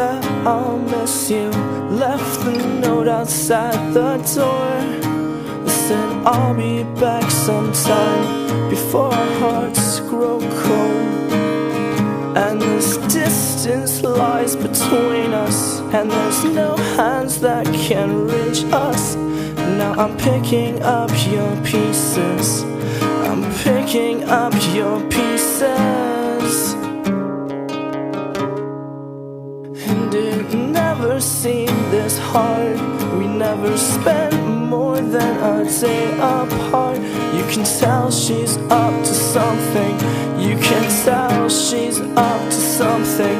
that I'll miss you. Left the note outside the door. They said I'll be back sometime before our hearts grow cold. And this distance lies between us, and there's no hands that can reach us. Now I'm picking up your pieces, I'm picking up your pieces. And it never seemed this hard. We never spent more than a day apart. You can tell she's up to something, you can tell she's up to something.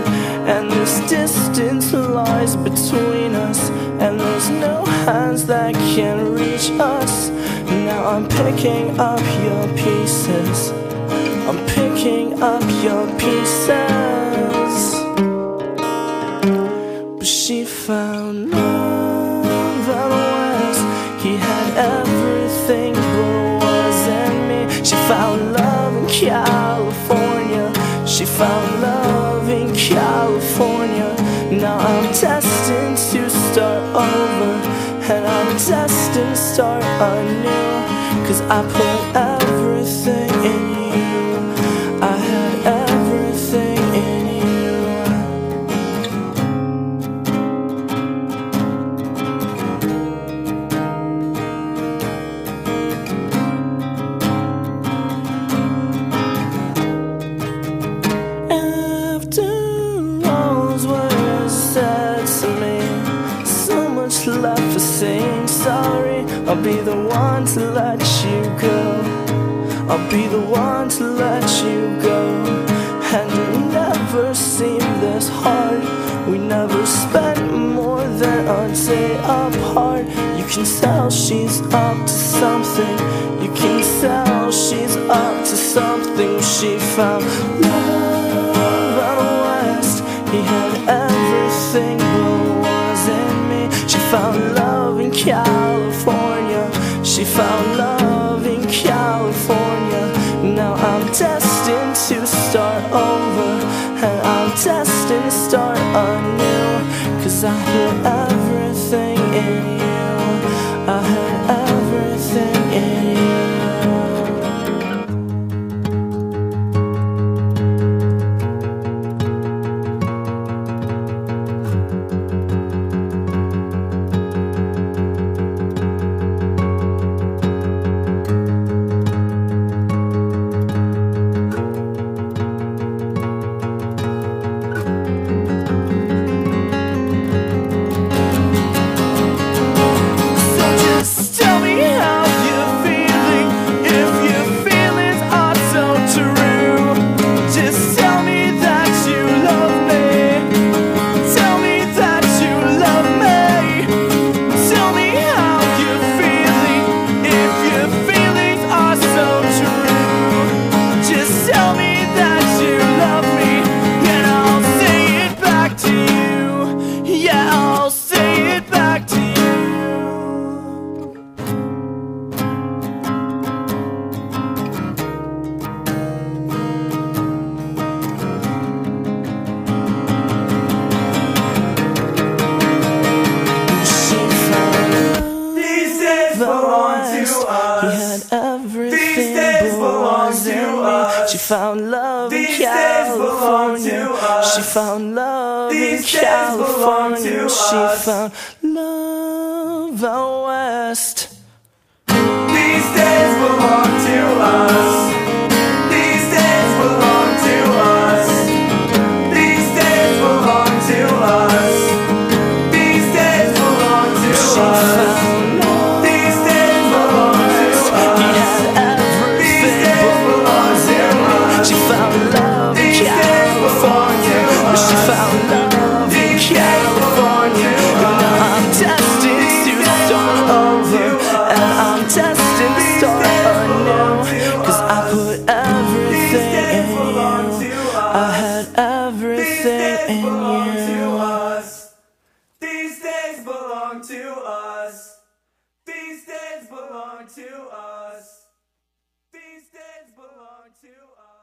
And this distance lies between us, and there's no hands that can reach us. Now I'm picking up your pieces, I'm picking up your pieces. But she found love out west. He had everything but wasn't me. She found love in California, she found love in California. Now I'm destined to start over, and I'm destined to start anew. Cause I put everything in you, I had everything in you. After all's were said to me, so much left for saying sorry. I'll be the one to let you go, I'll be the one to let you go. And it never seemed this hard. We never spent more than a day apart. You can tell she's up to something, you can tell she's up to something. She found love out west. He had everything but wasn't me. She found love in California, she found love in California. Now I'm destined to start over, and I'm destined to start anew. Cause I hear everything in you, I hear everything in you. She found love in California, she found love in California, she found love out west. These days belong to us, these days belong to us, these days belong to us, these days belong to us. These days belong to us. These days belong to us.